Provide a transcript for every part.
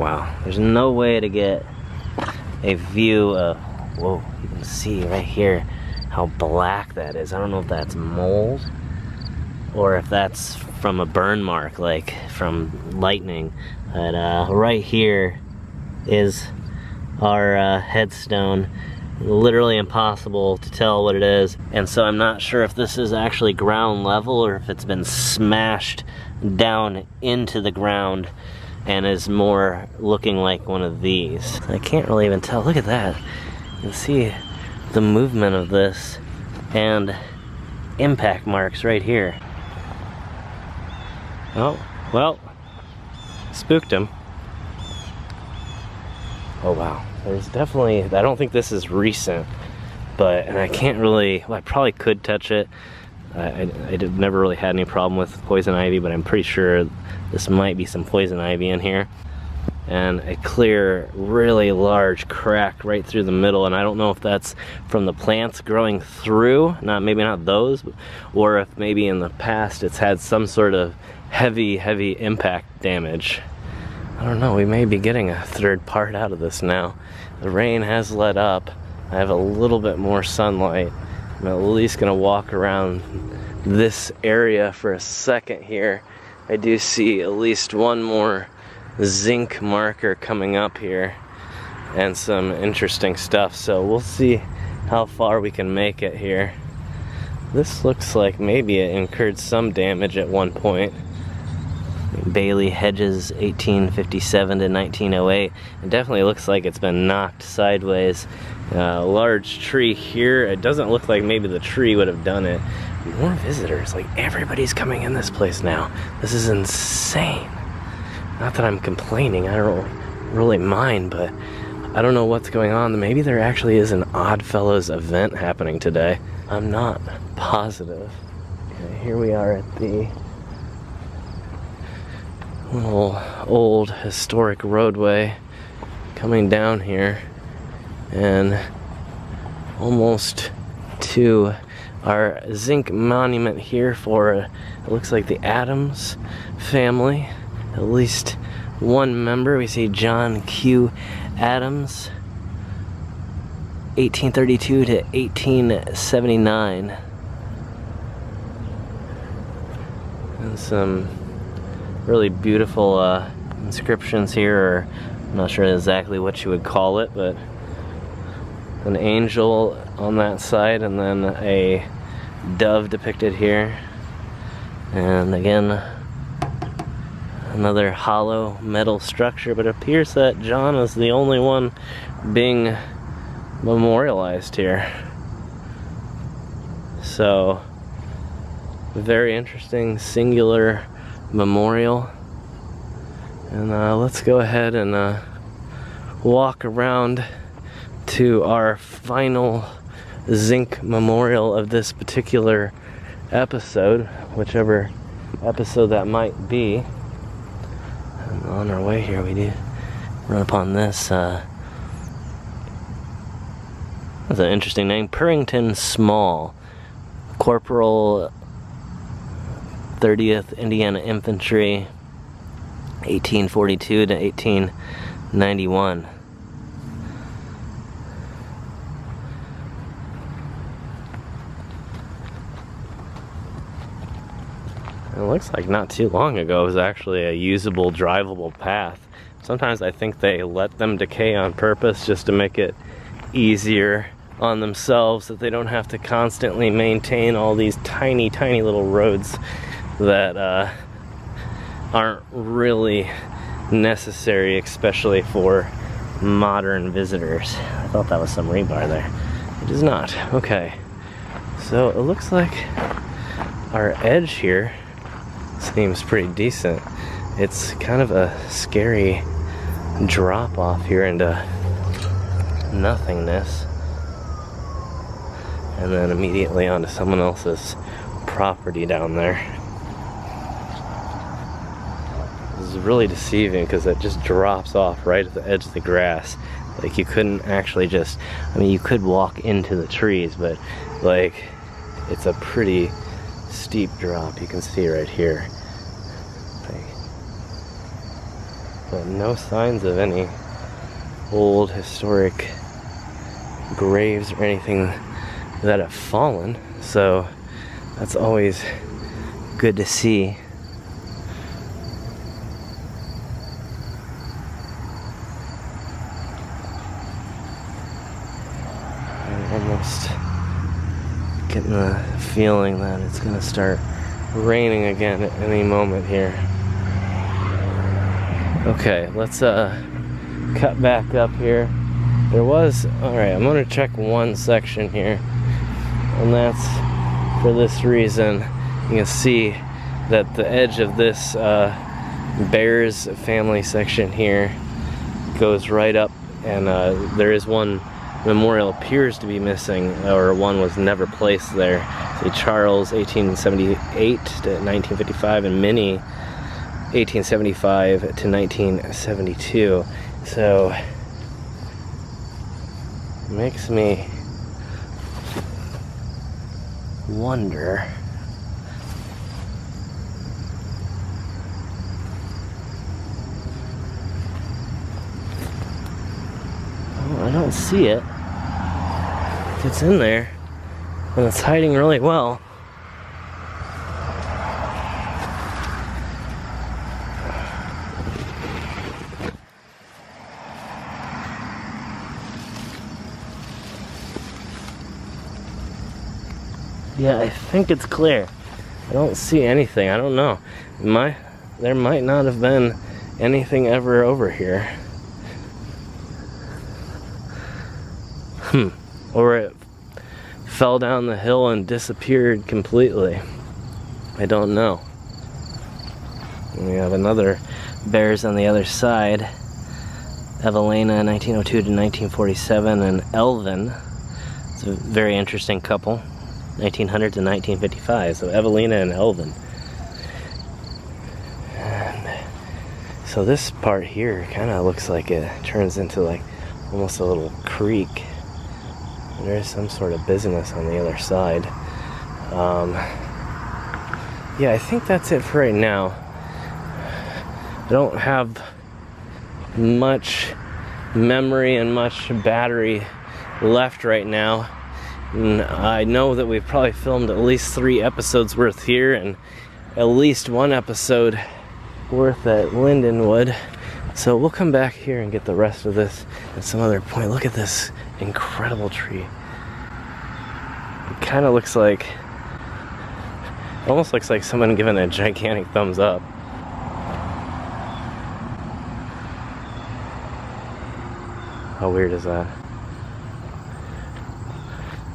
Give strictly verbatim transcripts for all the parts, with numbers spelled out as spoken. Wow, there's no way to get a view of, whoa, you can see right here how black that is. I don't know if that's mold or if that's from a burn mark, like from lightning. But uh, right here is our uh, headstone. Literally impossible to tell what it is, and so I'm not sure if this is actually ground level or if it's been smashed down into the ground and is more looking like one of these. I can't really even tell. Look at that. You can see the movement of this and impact marks right here. Oh, well, spooked him. Oh wow. There's definitely, I don't think this is recent, but, and I can't really, well, I probably could touch it. I, I, I did, never really had any problem with poison ivy, but I'm pretty sure this might be some poison ivy in here. And a clear, really large crack right through the middle, and I don't know if that's from the plants growing through, not maybe not those, or if maybe in the past it's had some sort of heavy, heavy impact damage. I don't know, we may be getting a third part out of this now. The rain has let up. I have a little bit more sunlight. I'm at least gonna walk around this area for a second here. I do see at least one more zinc marker coming up here and some interesting stuff, so we'll see how far we can make it here. This looks like maybe it incurred some damage at one point. Bailey Hedges, eighteen fifty-seven to nineteen oh eight. It definitely looks like it's been knocked sideways. Uh, large tree here. It doesn't look like maybe the tree would have done it. More visitors. Like, everybody's coming in this place now. This is insane. Not that I'm complaining. I don't really mind, but I don't know what's going on. Maybe there actually is an Odd Fellows event happening today. I'm not positive. Okay, here we are at the little old historic roadway coming down here and almost to our zinc monument here for uh, it looks like the Adams family, at least one member. We see John Q. Adams, eighteen thirty-two to eighteen seventy-nine, and some really beautiful uh, inscriptions here, or I'm not sure exactly what you would call it, but an angel on that side and then a dove depicted here. And again, another hollow metal structure, but it appears that John is the only one being memorialized here. So, very interesting, singular memorial. And uh, let's go ahead and uh, walk around to our final zinc memorial of this particular episode, whichever episode that might be. And on our way here we do run upon this uh, that's an interesting name, Purrington Small, Corporal thirtieth Indiana Infantry, eighteen forty-two to eighteen ninety-one. It looks like not too long ago it was actually a usable, drivable path. Sometimes I think they let them decay on purpose just to make it easier on themselves, that they don't have to constantly maintain all these tiny, tiny little roads that uh, aren't really necessary, especially for modern visitors. I thought that was some rebar there. It is not. Okay. So it looks like our edge here seems pretty decent. It's kind of a scary drop off here into nothingness, and then immediately onto someone else's property down there. It's really deceiving because it just drops off right at the edge of the grass. Like, you couldn't actually just, I mean, you could walk into the trees, but like, it's a pretty steep drop. You can see right here. Like, but no signs of any old historic graves or anything that have fallen, so that's always good to see. I'm almost getting the feeling that it's gonna start raining again at any moment here. Okay, let's uh, cut back up here. There was, alright, I'm gonna check one section here, and that's for this reason. You can see that the edge of this uh, Bears family section here goes right up, and uh, there is one memorial appears to be missing, or one was never placed there. See Charles, eighteen seventy-eight to nineteen fifty-five, and Minnie, eighteen seventy-five to nineteen seventy-two. So, makes me wonder. I don't see it. If it's in there, and it's hiding really well. Yeah, I think it's clear. I don't see anything. I don't know. My, there might not have been anything ever over here. Hmm. Or it fell down the hill and disappeared completely. I don't know. And we have another Bears on the other side. Evelina, nineteen oh two to nineteen forty-seven, and Elvin. It's a very interesting couple. nineteen hundred to nineteen fifty-five. So Evelina and Elvin. And so this part here kind of looks like it turns into like almost a little creek. There is some sort of business on the other side. Um, yeah, I think that's it for right now. I don't have much memory and much battery left right now. And I know that we've probably filmed at least three episodes worth here and at least one episode worth at Lindenwood. So we'll come back here and get the rest of this at some other point. Look at this incredible tree. It kind of looks like, it almost looks like someone giving a gigantic thumbs up. How weird is that?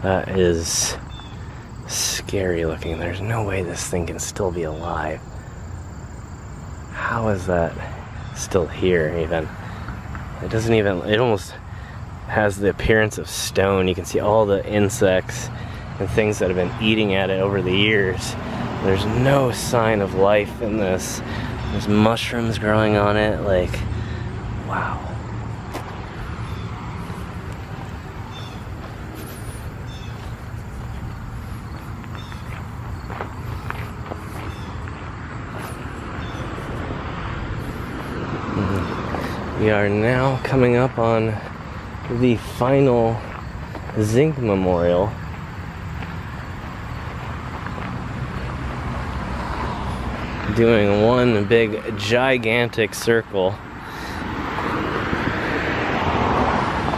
That is scary looking. There's no way this thing can still be alive. How is that still here even? It doesn't even, it almost has the appearance of stone. You can see all the insects and things that have been eating at it over the years. There's no sign of life in this. There's mushrooms growing on it, like, wow. We are now coming up on the final zinc memorial. Doing one big gigantic circle.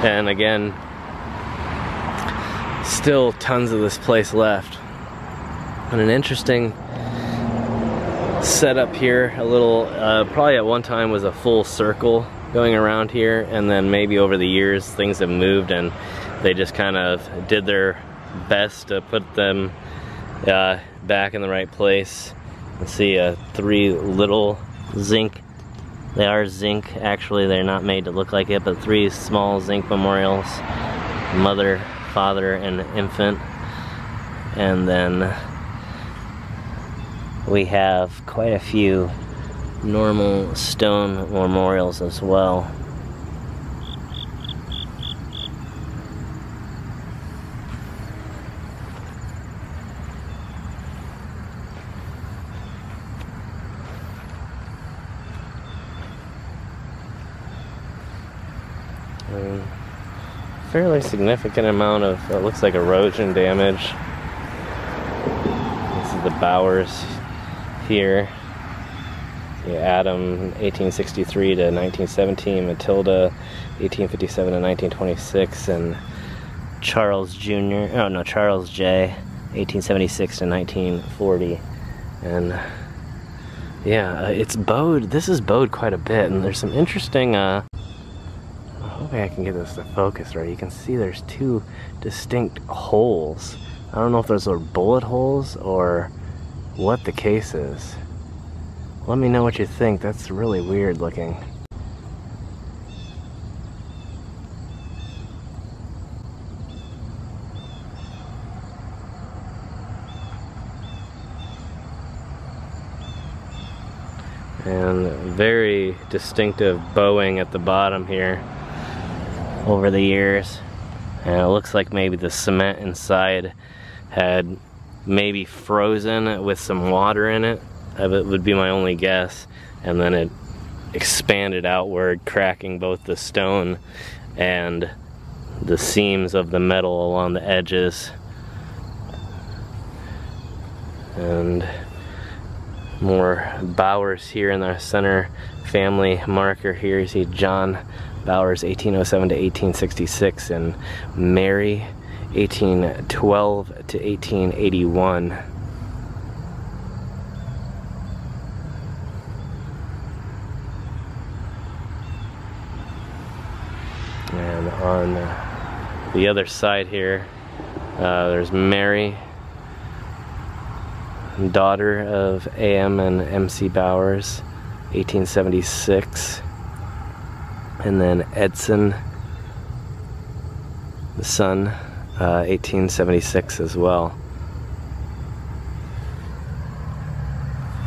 And again, still tons of this place left. And an interesting setup here, a little, uh, probably at one time was a full circle going around here, and then maybe over the years things have moved and they just kind of did their best to put them uh, back in the right place. Let's see, uh, three little zinc, they are zinc actually, they're not made to look like it, but three small zinc memorials, mother, father, and infant. And then we have quite a few normal stone memorials as well. Um, fairly significant amount of, it looks like, erosion damage. This is the Bowers here. The Adam, eighteen sixty-three to nineteen seventeen, Matilda, eighteen fifty-seven to nineteen twenty-six, and Charles Junior, oh no, Charles J, eighteen seventy-six to nineteen forty. And yeah, it's bowed, this is bowed quite a bit, and there's some interesting, uh, hopefully I can get this to focus right. You can see there's two distinct holes. I don't know if those are bullet holes or what the case is. Let me know what you think. That's really weird looking. And very distinctive bowing at the bottom here over the years. And it looks like maybe the cement inside had maybe frozen with some water in it. It would be my only guess, and then it expanded outward, cracking both the stone and the seams of the metal along the edges. And more Bowers here in the center family marker here. You see John Bowers, eighteen oh seven to eighteen sixty-six, and Mary, eighteen twelve to eighteen eighty-one. And on the other side here, uh, there's Mary, daughter of A M and M C Bowers, eighteen seventy-six. And then Edson, the son, uh, eighteen seventy-six as well.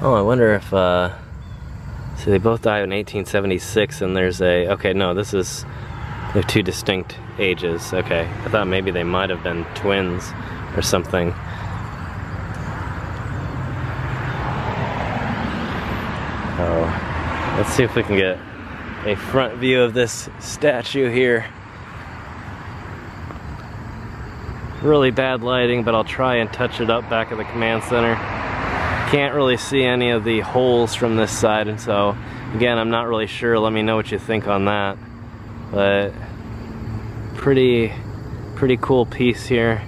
Oh, I wonder if, uh, so they both died in eighteen seventy-six, and there's a, okay, no, this is, they're two distinct ages. Okay, I thought maybe they might have been twins or something. Oh, let's see if we can get a front view of this statue here. Really bad lighting, but I'll try and touch it up back at the command center. Can't really see any of the holes from this side, and so again, I'm not really sure. Let me know what you think on that. But pretty, pretty cool piece here.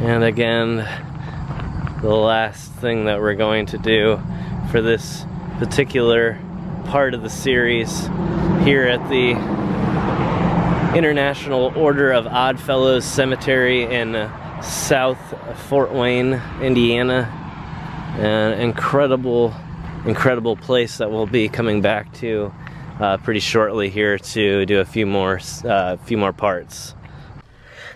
And again, the last thing that we're going to do for this particular part of the series here at the International Order of Odd Fellows Cemetery in South Fort Wayne, Indiana. An incredible incredible place that we'll be coming back to uh, pretty shortly here to do a few more uh, few more parts.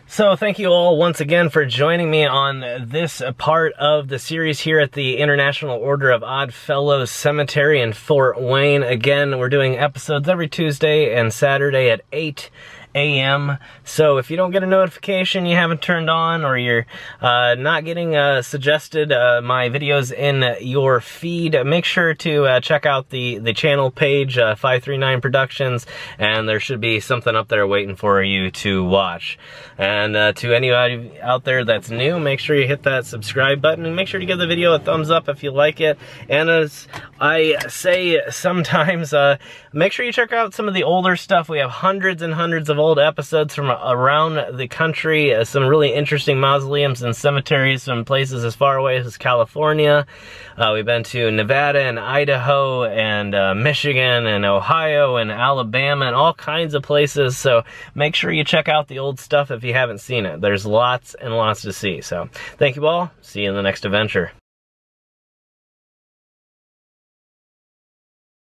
So thank you all once again for joining me on this part of the series here at the International Order of Odd Fellows Cemetery in Fort Wayne. Again, we're doing episodes every Tuesday and Saturday at eight A M So if you don't get a notification, you haven't turned on, or you're uh, not getting uh, suggested uh, my videos in your feed, make sure to uh, check out the the channel page, uh, five three nine Productions, and there should be something up there waiting for you to watch. And uh, to anybody out there that's new, make sure you hit that subscribe button, and make sure to give the video a thumbs up if you like it. And as I say sometimes, uh, make sure you check out some of the older stuff. We have hundreds and hundreds of old old episodes from around the country, uh, some really interesting mausoleums and cemeteries from places as far away as California. Uh, we've been to Nevada and Idaho and uh, Michigan and Ohio and Alabama and all kinds of places, so make sure you check out the old stuff if you haven't seen it. There's lots and lots to see. So thank you all. See you in the next adventure.